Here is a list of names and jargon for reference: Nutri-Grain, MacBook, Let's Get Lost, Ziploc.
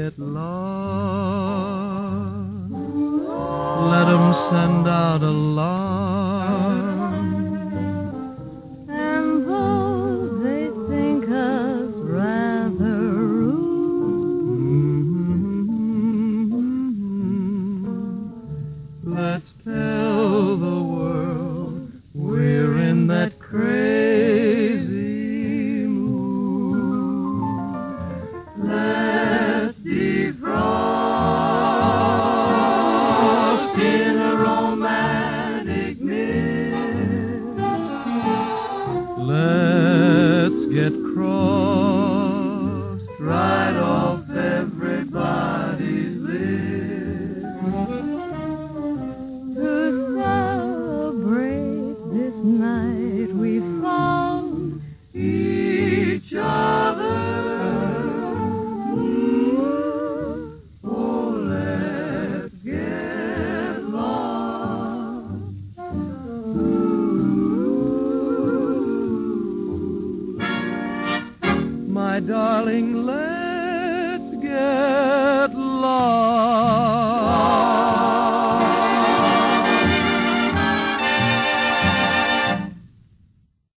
get lost. Let 'em send out alarm. And though they think us rather rude, let's tell the world we're in that crazy mood. Let's defrost in a romantic mist. Let's get crossed right off everybody's list. Night we found each other. Oh, let's get lost. Ooh. My darling, let's